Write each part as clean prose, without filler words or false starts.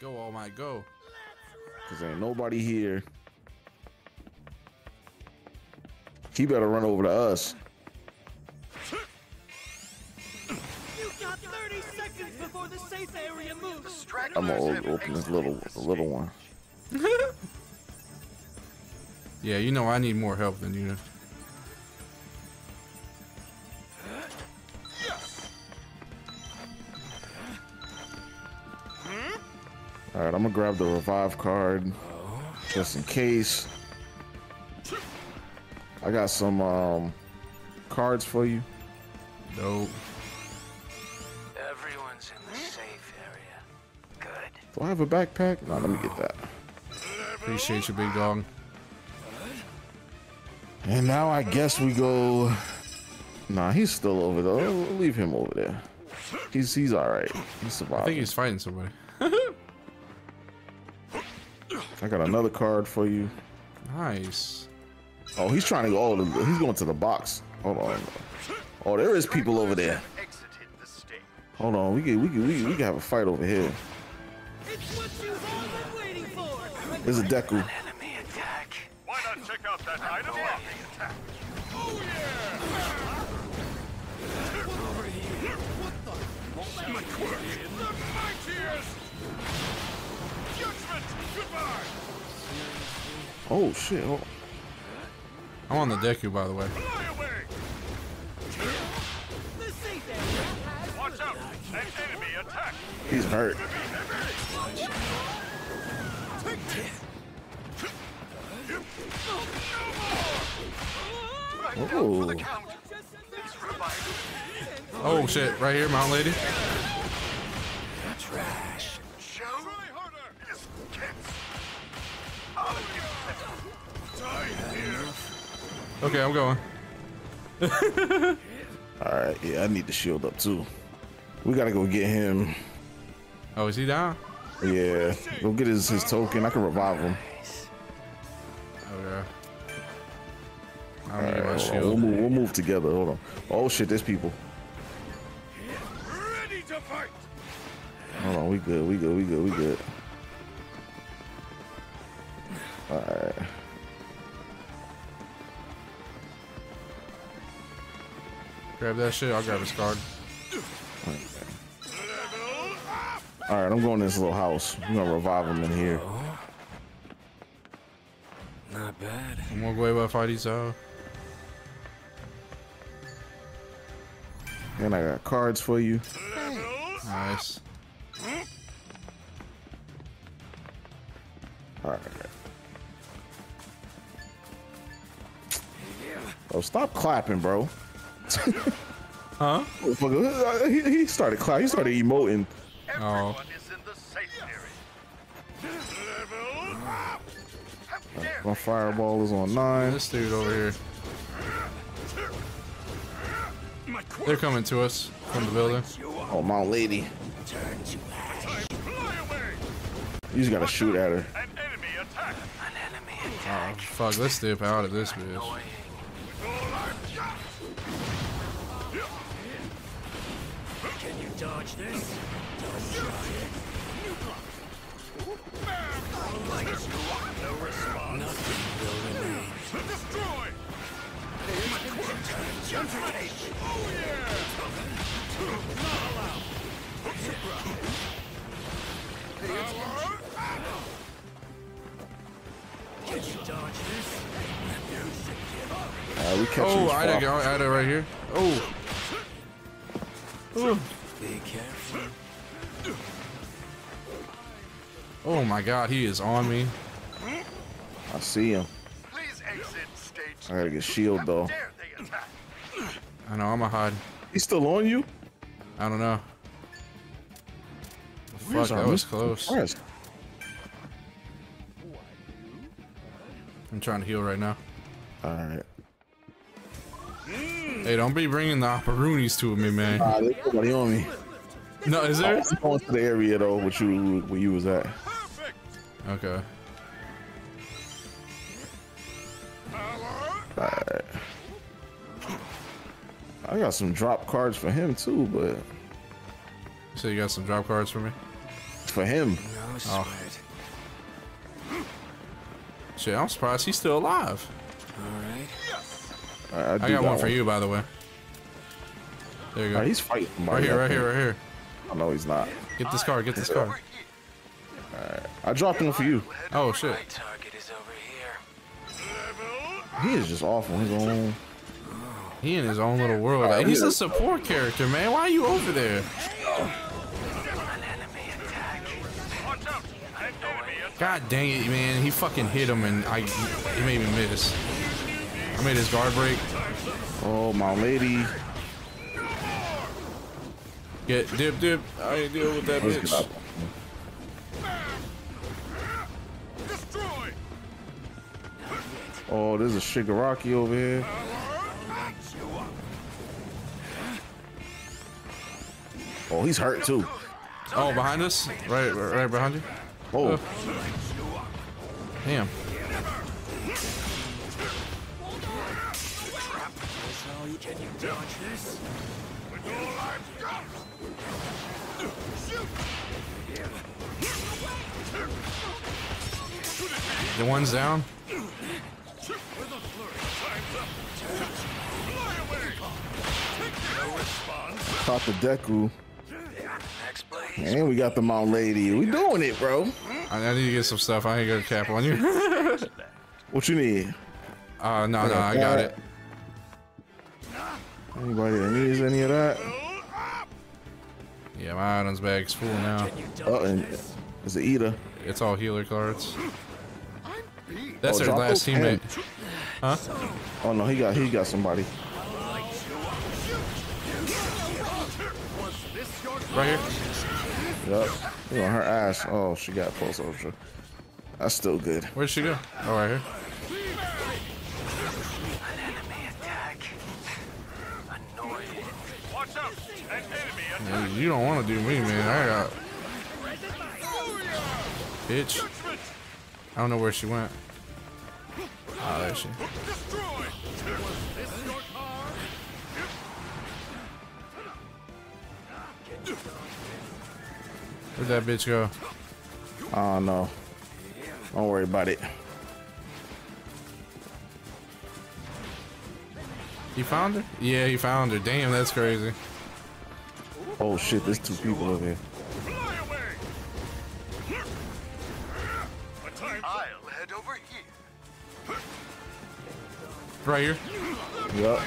Go, All Might, go. Cause ain't nobody here. He better run over to us. You got 30 seconds before the safe area moves. I'm gonna open this little one. Yeah, you know I need more help than you. All right, I'm gonna grab the revive card just in case. I got some cards for you. Nope. Everyone's in the safe area. Good. Do I have a backpack? No, let me get that. Appreciate you, big dog. And now I guess we go. Nah, he's still over there. We'll leave him over there. He's all right. He survived. I think he's fighting somebody. I got another card for you. Nice. Oh, he's trying to go all of the, he's going to the box. Hold on. Oh, there is people over there. Hold on, we can have a fight over here. It's what you've all been waiting for. There's a Deku. Enemy attack. Why not check out that item? Oh yeah. Over here. What the? My quirk. The mightiest. Oh shit! Oh. I'm on the Deku, by the way. Watch out! An enemy attack. He's hurt. Oh. Oh shit! Right here, Mount Lady. Trash. Okay, I'm going. Alright, yeah, I need the shield up too. We gotta go get him. Oh, is he down? Yeah, go get his token. I can revive him. Okay. Alright, we'll move together. Hold on. Oh shit, there's people. Ready to fight. Hold on, we good. Alright. Grab that shit, I'll grab his card. Alright, I'm going to this little house. I'm gonna revive him in here. Not bad. I'm gonna go away by fighting so. And I got cards for you. Nice. Alright. Oh, stop clapping, bro. Huh? He started clapping. He started emoting. Everyone is in the safe area. Level up. Right, my fireball is on 9. This dude over here. They're coming to us from the building. Oh, my lady. You just gotta shoot at her. Oh, fuck, let's step out of this bitch. Can you dodge this? Don't try it. Like no response. Nothing will remain. Destroy! Oh yeah! Not allowed. Can you dodge this? We catch I had it right here. Oh. Ooh. Be careful. Oh my god, he is on me. I see him. Please exit stage. I gotta get shield though. I know, I'm a hide. He's still on you? I don't know. Fuck, that was close. Christ. I'm trying to heal right now. Alright. Hey, don't be bringing the opperoonies to me, man. Nah, there's nobody on me. No, is there? I'm going to the area though, which you where you was at. Perfect. Okay. All right. I got some drop cards for him too, but. So you got some drop cards for me? for him. No sweat. Oh. Shit, I'm surprised he's still alive. Alright. I got one for you, by the way. There you go. Oh, he's fighting. Right here, right here, right here. Oh, no, he's not. Get this card, get this card. Alright. I dropped one for you. Oh, shit. He is just off on his own. He in his own little world. Right, he's a support character, man. Why are you over there? God dang it, man. He fucking hit him and he made me miss. I made his guard break. Oh, my lady. Get dip. I ain't dealing with that bitch. Oh, there's a Shigaraki over here. Oh, he's hurt too. Oh, behind us? Right behind you? Oh. Damn. The one's down. Caught the Deku. And we got the Mount Lady. We doing it, bro. I need to get some stuff. I ain't gonna cap on you. What you need? No, I got it. Anybody that needs any of that? Yeah, my items bag's full now. Oh, and it's an eater. It's all healer cards. That's our last teammate. Huh? Oh no, he got somebody. Right here. Yup. He on her ass. Oh, she got plus ultra. That's still good. Where'd she go? Oh, right here. Man, you don't want to do me, man. I got. Bitch. I don't know where she went. Oh, there she. Where'd that bitch go? Oh no. Don't worry about it. He found her? Yeah, he found her. Damn, that's crazy. Oh shit, there's two people over here. I'll head over here. Right here? Yup.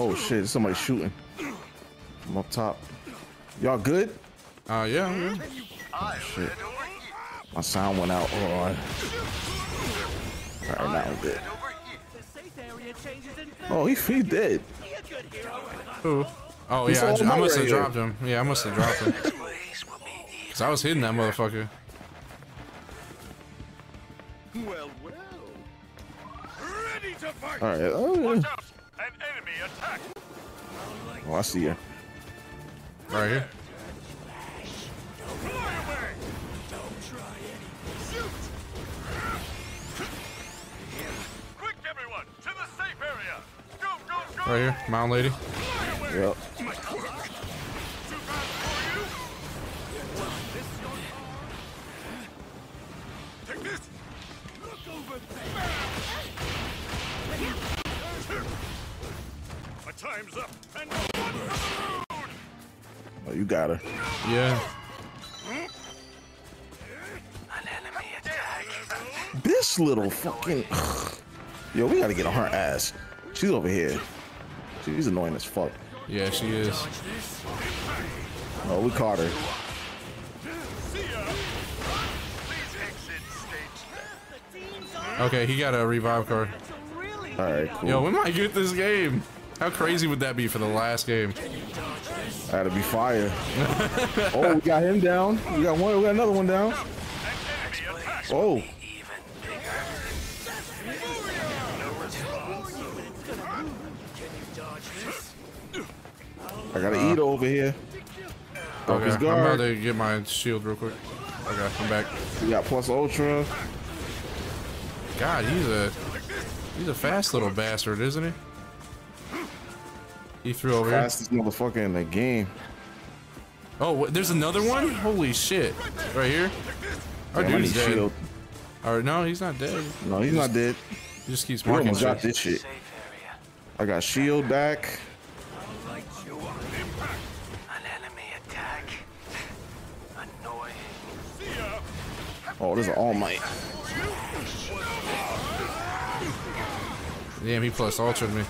Oh shit, somebody shooting. I'm up top. Y'all good? Yeah, I'm good. Oh, shit. My sound went out. Alright, now I'm good. Oh, he dead. Who? Oh, yeah, I must have dropped him. Yeah, I must have dropped him. Cause I was hitting that motherfucker. Well. Ready to fight. All right. Oh, yeah. An enemy attack. Oh, I see you. Right here. Don't try anything. Shoot. Quick, everyone, to the safe area. Go, go, go. Right here, Mount Lady. Yep. Take this. Look over there. My time's up and oh, you got her. Yeah. An enemy attack. This little fucking yo, we gotta get on her ass. She's over here. She's annoying as fuck. Yeah, she is. Oh, we caught her. Okay, he got a revive card. All right, cool. Yo, we might get this game. How crazy would that be for the last game? That'd be fire. Oh, we got him down. We got one. We got another one down. Oh. I gotta eat over here. Okay, I'm about to get my shield real quick. Okay, I'm back. We got plus ultra. God, he's a fast little bastard, isn't he? He threw over here. Fastest motherfucker in the game. Oh, what, there's another one? Holy shit. Right here? Our dude's dead. Shield. Or no, he's not dead. No, he's not dead. He just keeps marking shit. Got this shit. I got shield back. Oh, this is All Might. Damn, he plus ultra'd me.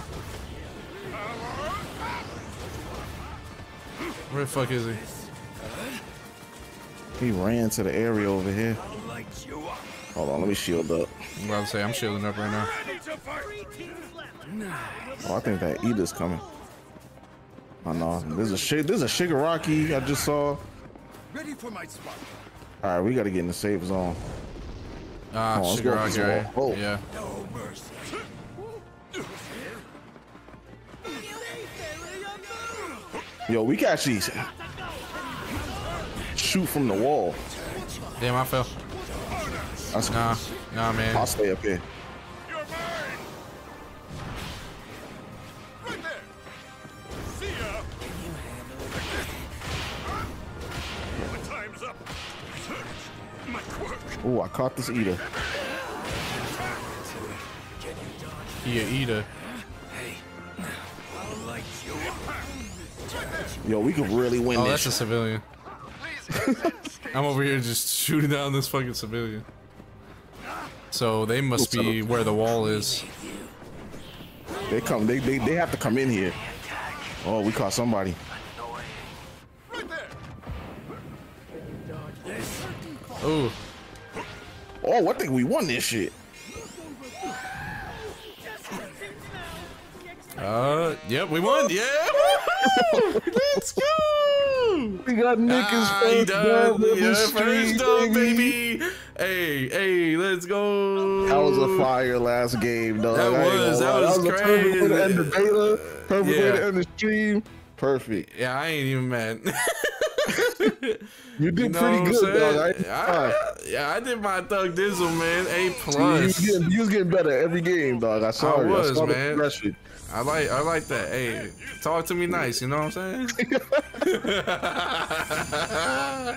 Where the fuck is he? He ran to the area over here. Hold on, let me shield up. I'm about to say, I'm shielding up right now. Oh, I think that Ida's coming. Oh no, there's a Shigaraki I just saw. Ready for my spot. All right, we gotta get in the safe zone. Ah, oh, Shigaraki, right? Oh. Yeah. No mercy. Yo, we got these. Shoot from the wall. Damn, I fell. That's nah, man. I'll stay up here. You're mine. Right there. See ya. My time's up. My quirk. Oh, I caught this Ida. Yeah, Ida. Yo, we could really win this. Oh, that's a civilian. I'm over here just shooting down this fucking civilian. So they must be where the wall is. They come. They have to come in here. Oh, we caught somebody. Oh. Oh, I think we won this shit. Yep, we won. Yeah. Let's go! We got Nick's first dub, first dub, baby. Hey, let's go! That was a fire last game, dog. That was crazy. Perfect way to end the beta. Perfect way to end the stream. Perfect. Yeah, I ain't even mad. You did pretty good, dog. I did my Thug Dizzle, man. A+. You was getting better every game, dog. I saw you. I saw the progression. I like that. Hey, talk to me nice, you know what I'm saying?